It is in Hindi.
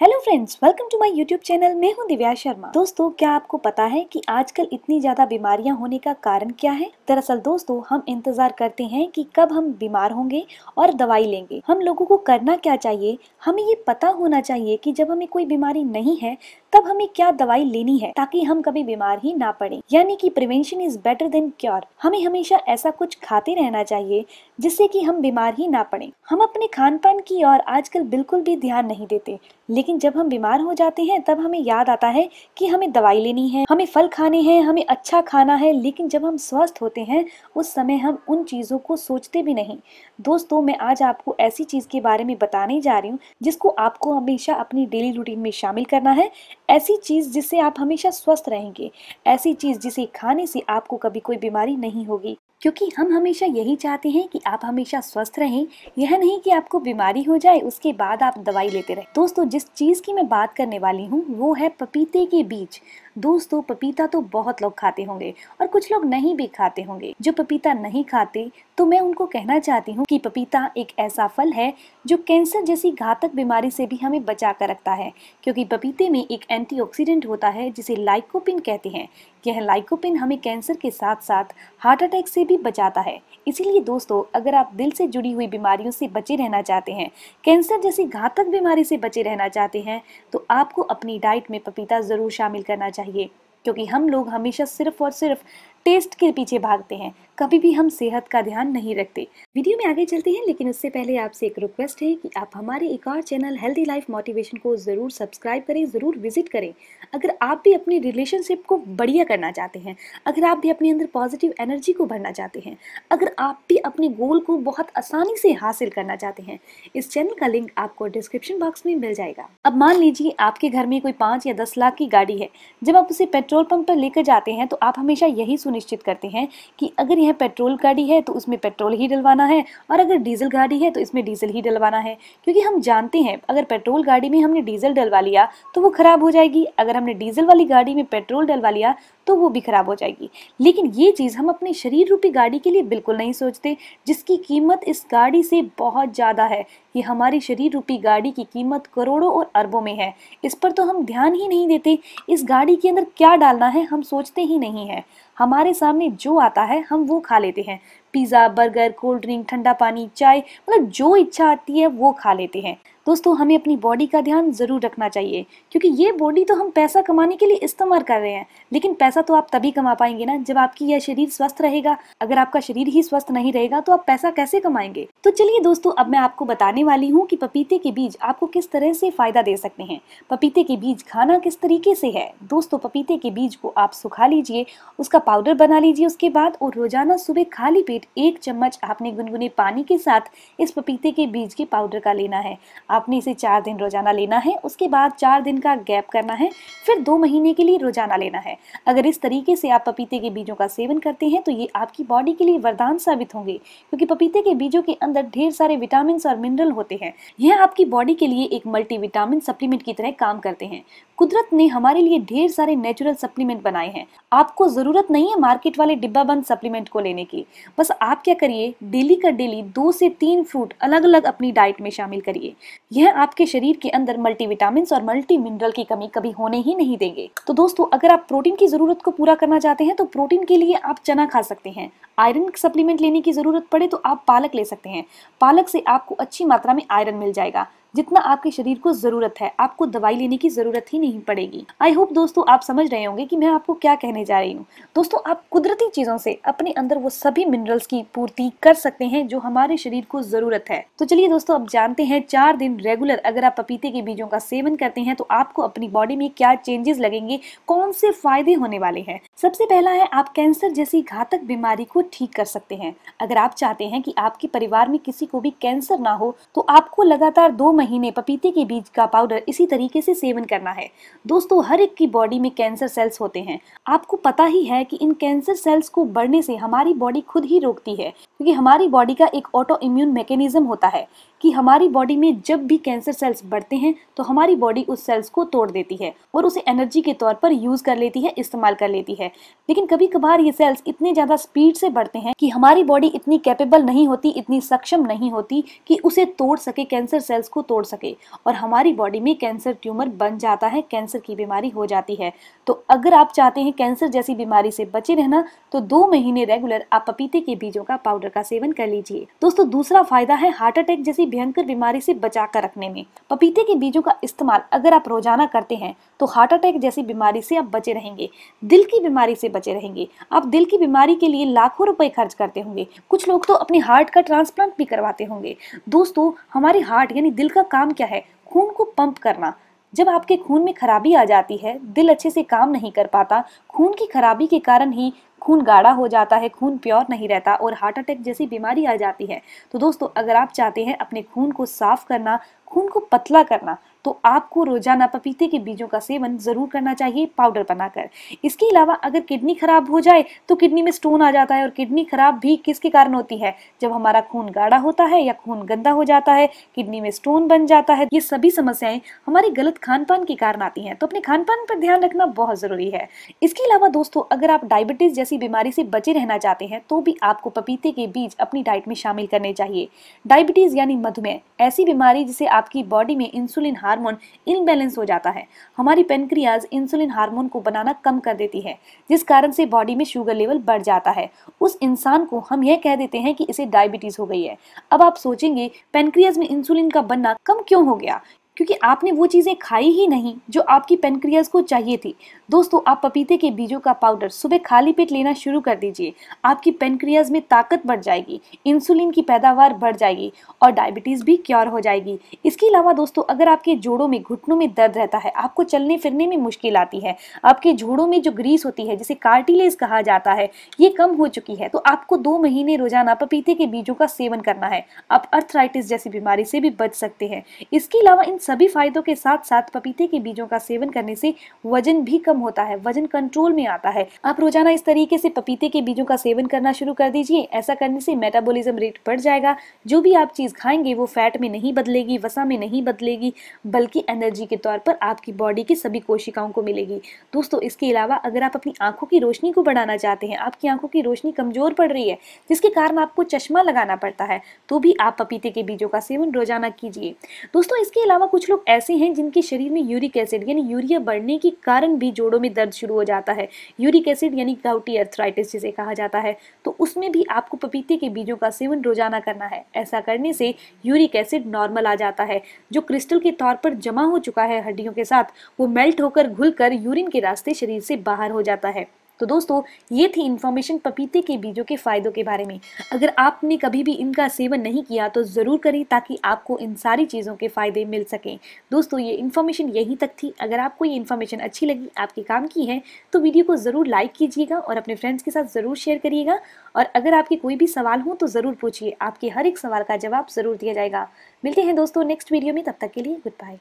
Hello friends, welcome to my YouTube channel. मैं हूं दिव्या शर्मा। दोस्तों, क्या आपको पता है कि आजकल इतनी ज्यादा बीमारियां होने का कारण क्या है? दरअसल दोस्तों, हम इंतजार करते हैं कि कब हम बीमार होंगे और दवाई लेंगे। हम लोगों को करना क्या चाहिए, हमें ये पता होना चाहिए कि जब हमें कोई बीमारी नहीं है तब हमें क्या दवाई लेनी है, ताकि हम कभी बीमार ही ना पड़े। यानी कि prevention is better than cure. हमें हमेशा ऐसा कुछ खाते रहना चाहिए जिससे कि हम बीमार ही ना पड़े। हम अपने खान पान की ओर आजकल बिल्कुल भी ध्यान नहीं देते, लेकिन जब हम बीमार हो जाते हैं तब हमें याद आता है कि हमें दवाई लेनी है, हमें फल खाने हैं, हमें अच्छा खाना है। लेकिन जब हम स्वस्थ होते हैं उस समय हम उन चीज़ों को सोचते भी नहीं। दोस्तों, मैं आज आपको ऐसी चीज़ के बारे में बताने जा रही हूँ जिसको आपको हमेशा अपनी डेली रूटीन में शामिल करना है। ऐसी चीज़ जिससे आप हमेशा स्वस्थ रहेंगे, ऐसी चीज़ जिसे खाने से आपको कभी कोई बीमारी नहीं होगी। क्योंकि हम हमेशा यही चाहते हैं कि आप हमेशा स्वस्थ रहें, यह नहीं कि आपको बीमारी हो जाए उसके बाद आप दवाई लेते रहें। दोस्तों, जिस चीज़ की मैं बात करने वाली हूँ वो है पपीते के बीज। दोस्तों, पपीता तो बहुत लोग खाते होंगे और कुछ लोग नहीं भी खाते होंगे। जो पपीता नहीं खाते, तो मैं उनको कहना चाहती हूँ कि पपीता एक ऐसा फल है जो कैंसर जैसी घातक बीमारी से भी हमें बचा कर रखता है, क्योंकि पपीते में एक एंटीऑक्सीडेंट होता है जिसे लाइकोपिन कहते हैं। यह लाइकोपिन हमें कैंसर के साथ साथ हार्ट अटैक से भी बचाता है। इसीलिए दोस्तों, अगर आप दिल से जुड़ी हुई बीमारियों से बचे रहना चाहते हैं, कैंसर जैसी घातक बीमारी से बचे रहना चाहते हैं, तो आपको अपनी डाइट में पपीता ज़रूर शामिल करना चाहिए। क्योंकि हम लोग हमेशा सिर्फ और सिर्फ टेस्ट के पीछे भागते हैं, कभी भी हम सेहत का ध्यान नहीं रखते। वीडियो में आगे चलते हैं, लेकिन उससे पहले आपसे एक रिक्वेस्ट है कि आप हमारे एक और चैनल हेल्दी लाइफ मोटिवेशन को ज़रूर सब्सक्राइब करें, ज़रूर विजिट करें। अगर आप भी अपनी रिलेशनशिप को बढ़िया करना चाहते हैं, अगर आप भी अपने अंदर पॉजिटिव एनर्जी को भरना चाहते हैं, अगर आप भी अपने गोल को बहुत आसानी से हासिल करना चाहते हैं, इस चैनल का लिंक आपको डिस्क्रिप्शन बॉक्स में मिल जाएगा। अब मान लीजिए आपके घर में कोई 5 या 10 लाख की गाड़ी है। जब आप उसे पेट्रोल पंप पर लेकर जाते हैं तो आप हमेशा यही निश्चित करते हैं कि अगर यह पेट्रोल गाड़ी है तो उसमें पेट्रोल ही डलवाना है, और अगर डीजल गाड़ी है तो इसमें डीजल ही डलवाना है। क्योंकि हम जानते हैं अगर पेट्रोल गाड़ी में हमने डीजल डलवा लिया तो वो खराब हो जाएगी, अगर हमने डीजल वाली गाड़ी में पेट्रोल डलवा लिया तो वो भी खराब हो जाएगी। लेकिन ये चीज़ हम अपने शरीर रूपी गाड़ी के लिए बिल्कुल नहीं सोचते, जिसकी कीमत इस गाड़ी से बहुत ज़्यादा है। ये हमारी शरीर रूपी गाड़ी की कीमत करोड़ों और अरबों में है। इस पर तो हम ध्यान ही नहीं देते। इस गाड़ी के अंदर क्या डालना है हम सोचते ही नहीं है। हमारे सामने जो आता है हम वो खा लेते हैं। पिज़्ज़ा, बर्गर, कोल्ड ड्रिंक, ठंडा पानी, चाय, मतलब जो इच्छा आती है वो खा लेते हैं। दोस्तों, हमें अपनी बॉडी का ध्यान ज़रूर रखना चाहिए, क्योंकि ये बॉडी तो हम पैसा कमाने के लिए इस्तेमाल कर रहे हैं। लेकिन पैसा तो आप तभी कमा पाएंगे ना जब आपकी यह शरीर स्वस्थ रहेगा। अगर आपका शरीर ही स्वस्थ नहीं रहेगा तो आप पैसा कैसे कमाएंगे? तो चलिए दोस्तों, अब मैं आपको बताने वाली हूँ कि पपीते के बीज आपको किस तरह से फ़ायदा दे सकते हैं, पपीते के बीज खाना किस तरीके से है। दोस्तों, पपीते के बीज को आप सुखा लीजिए, उसका पाउडर बना लीजिए उसके बाद, और रोजाना सुबह खाली पेट 1 चम्मच आपने गुनगुने पानी के साथ इस पपीते के बीज के पाउडर का लेना है। आपने इसे 4 दिन रोजाना लेना है, उसके बाद 4 दिन का गैप करना है, फिर 2 महीने के लिए रोजाना लेना है। अगर इस तरीके से आप पपीते के बीजों का सेवन करते हैं तो ये आपकी बॉडी के लिए वरदान साबित होंगे, क्योंकि पपीते के बीजों के अंदर ढेर सारे विटामिन और मिनरल होते हैं। यह आपकी बॉडी के लिए एक मल्टीविटामिन सप्लीमेंट की तरह काम करते हैं। कुदरत ने हमारे लिए ढेर सारे नेचुरल सप्लीमेंट बनाए हैं। आपको ज़रूरत नहीं है मार्केट वाले डिब्बा बंद सप्लीमेंट को लेने की। बस आप क्या करिए, डेली का डेली 2 से 3 फ्रूट अलग अलग अपनी डाइट में शामिल करिए। यह आपके शरीर के अंदर मल्टीविटामिन और मल्टी मिनरल की कमी कभी होने ही नहीं देंगे। तो दोस्तों, अगर आप प्रोटीन की ज़रूरत को पूरा करना चाहते हैं तो प्रोटीन के लिए आप चना खा सकते हैं। आयरन सप्लीमेंट लेने की ज़रूरत पड़े तो आप पालक ले सकते हैं। पालक से आपको अच्छी मात्रा में आयरन मिल जाएगा, जितना आपके शरीर को ज़रूरत है। आपको दवाई लेने की ज़रूरत ही नहीं पड़ेगी। आई होप दोस्तों आप समझ रहे होंगे कि मैं आपको क्या कहने जा रही हूँ। दोस्तों, आप कुदरती चीज़ों से अपने अंदर वो सभी मिनरल्स की पूर्ति कर सकते हैं जो हमारे शरीर को ज़रूरत है। तो चलिए दोस्तों, अब जानते हैं 4 दिन रेगुलर अगर आप पपीते के बीजों का सेवन करते हैं तो आपको अपनी बॉडी में क्या चेंजेस लगेंगे, कौन से फायदे होने वाले हैं। सबसे पहला है, आप कैंसर जैसी घातक बीमारी को ठीक कर सकते हैं। अगर आप चाहते हैं कि आपके परिवार में किसी को भी कैंसर ना हो तो आपको लगातार 2 महीने पपीते के बीज का पाउडर इसी तरीके से सेवन करना है। दोस्तों, हर एक की बॉडी में कैंसर सेल्स होते हैं। आपको पता ही है कि इन कैंसर सेल्स को बढ़ने से हमारी बॉडी खुद ही रोकती है, क्योंकि हमारी बॉडी का एक ऑटो इम्यून मैकेनिज्म होता है कि हमारी बॉडी में जब भी कैंसर सेल्स बढ़ते हैं तो हमारी बॉडी उस सेल्स को तोड़ देती है और उसे एनर्जी के तौर पर यूज कर लेती है, इस्तेमाल कर लेती है। लेकिन कभी कभार ये सेल्स इतने ज़्यादा स्पीड से बढ़ते हैं कि हमारी बॉडी इतनी कैपेबल नहीं होती, इतनी सक्षम नहीं होती कि उसे तोड़ सके, कैंसर सेल्स को तोड़ सके, और हमारी बॉडी में कैंसर ट्यूमर बन जाता है, कैंसर की बीमारी हो जाती है। तो अगर आप चाहते हैं कैंसर जैसी बीमारी से बचे रहना तो 2 महीने रेगुलर आप पपीते के बीजों का पाउडर का सेवन कर लीजिए। दोस्तों, दूसरा फायदा है हार्ट अटैक जैसी भयंकर बीमारी से बचा कर रखने में। पपीते के बीजों का इस्तेमाल अगर आप रोजाना करते हैं तो हार्ट अटैक जैसी बीमारी से आप बचे रहेंगे, दिल की बीमारी से बचे रहेंगे। आप दिल की बीमारी के लिए लाखों रुपए खर्च करते होंगे, कुछ लोग तो अपने हार्ट का ट्रांसप्लांट भी करवाते होंगे। दोस्तों, हमारे हार्ट यानी दिल का काम क्या है? खून को पंप करना। जब आपके खून में खराबी आ जाती है, दिल अच्छे से काम नहीं कर पाता, खून की खराबी के कारण ही खून गाढ़ा हो जाता है, खून प्योर नहीं रहता और हार्ट अटैक जैसी बीमारी आ जाती है। तो दोस्तों, अगर आप चाहते हैं अपने खून को साफ करना, खून को पतला करना, तो आपको रोजाना पपीते के बीजों का सेवन जरूर करना चाहिए पाउडर बनाकर। इसके अलावा अगर किडनी खराब हो जाए तो किडनी में स्टोन आ जाता है, और किडनी खराब भी किसके कारण होती है? जब हमारा खून गाढ़ा होता है या खून गंदा हो जाता है, किडनी में स्टोन बन जाता है। ये सभी समस्याएं हमारी गलत खान पान के कारण आती हैं, तो अपने खान पान पर ध्यान रखना बहुत जरूरी है। इसके अलावा दोस्तों, अगर आप डायबिटीज जैसी बीमारी से बचे रहना चाहते हैं तो भी आपको पपीते के बीज अपनी डाइट में शामिल करने चाहिए। डायबिटीज यानी मधुमेह, ऐसी बीमारी जिसे आपकी बॉडी में इंसुलिन हार्मोन इम्बैलेंस हो जाता है। हमारी पेनक्रियाज इंसुलिन हार्मोन को बनाना कम कर देती है, जिस कारण से बॉडी में शुगर लेवल बढ़ जाता है। उस इंसान को हम यह कह देते हैं कि इसे डायबिटीज हो गई है। अब आप सोचेंगे पेनक्रियाज में इंसुलिन का बनना कम क्यों हो गया? क्योंकि आपने वो चीज़ें खाई ही नहीं जो आपकी पेनक्रियाज को चाहिए थी। दोस्तों, आप पपीते के बीजों का पाउडर सुबह खाली पेट लेना शुरू कर दीजिए। आपकी पेनक्रियाज में ताकत बढ़ जाएगी, इंसुलिन की पैदावार बढ़ जाएगी और डायबिटीज़ भी क्योर हो जाएगी। इसके अलावा दोस्तों, अगर आपके जोड़ों में, घुटनों में दर्द रहता है, आपको चलने फिरने में मुश्किल आती है, आपके जोड़ों में जो ग्रीस होती है जिसे कार्टिलेज कहा जाता है, ये कम हो चुकी है, तो आपको 2 महीने रोजाना पपीते के बीजों का सेवन करना है। आप अर्थराइटिस जैसी बीमारी से भी बच सकते हैं। इसके अलावा सभी फायदों के साथ साथ पपीते के बीजों का सेवन करने से वजन भी कम होता है, वजन कंट्रोल में आता है। आप रोजाना इस तरीके से पपीते के बीजों का सेवन करना शुरू कर दीजिए। ऐसा करने से मेटाबॉलिज्म रेट बढ़ जाएगा। जो भी आप चीज खाएंगे वो फैट में नहीं बदलेगी, वसा में नहीं बदलेगी, बल्कि एनर्जी के तौर पर आपकी बॉडी की सभी कोशिकाओं को मिलेगी। दोस्तों, इसके अलावा अगर आप अपनी आंखों की रोशनी को बढ़ाना चाहते हैं, आपकी आंखों की रोशनी कमजोर पड़ रही है जिसके कारण आपको चश्मा लगाना पड़ता है, तो भी आप पपीते के बीजों का सेवन रोजाना कीजिए। दोस्तों, इसके अलावा कुछ लोग ऐसे हैं जिनके शरीर में यूरिक एसिड यानी यूरिया बढ़ने के कारण भी जोड़ों में दर्द शुरू हो जाता है। यूरिक एसिड यानी गाउटी अर्थराइटिस जिसे कहा जाता है, तो उसमें भी आपको पपीते के बीजों का सेवन रोजाना करना है। ऐसा करने से यूरिक एसिड नॉर्मल आ जाता है, जो क्रिस्टल के तौर पर जमा हो चुका है हड्डियों के साथ, वो मेल्ट होकर घुल कर यूरिन के रास्ते शरीर से बाहर हो जाता है। तो दोस्तों, ये थी इन्फॉर्मेशन पपीते के बीजों के फायदों के बारे में। अगर आपने कभी भी इनका सेवन नहीं किया तो ज़रूर करें, ताकि आपको इन सारी चीज़ों के फायदे मिल सकें। दोस्तों, ये इन्फॉर्मेशन यहीं तक थी। अगर आपको ये इन्फॉर्मेशन अच्छी लगी, आपके काम की है, तो वीडियो को ज़रूर लाइक कीजिएगा और अपने फ्रेंड्स के साथ ज़रूर शेयर करिएगा। और अगर आपके कोई भी सवाल हो तो ज़रूर पूछिए, आपके हर एक सवाल का जवाब ज़रूर दिया जाएगा। मिलते हैं दोस्तों नेक्स्ट वीडियो में, तब तक के लिए गुड बाय।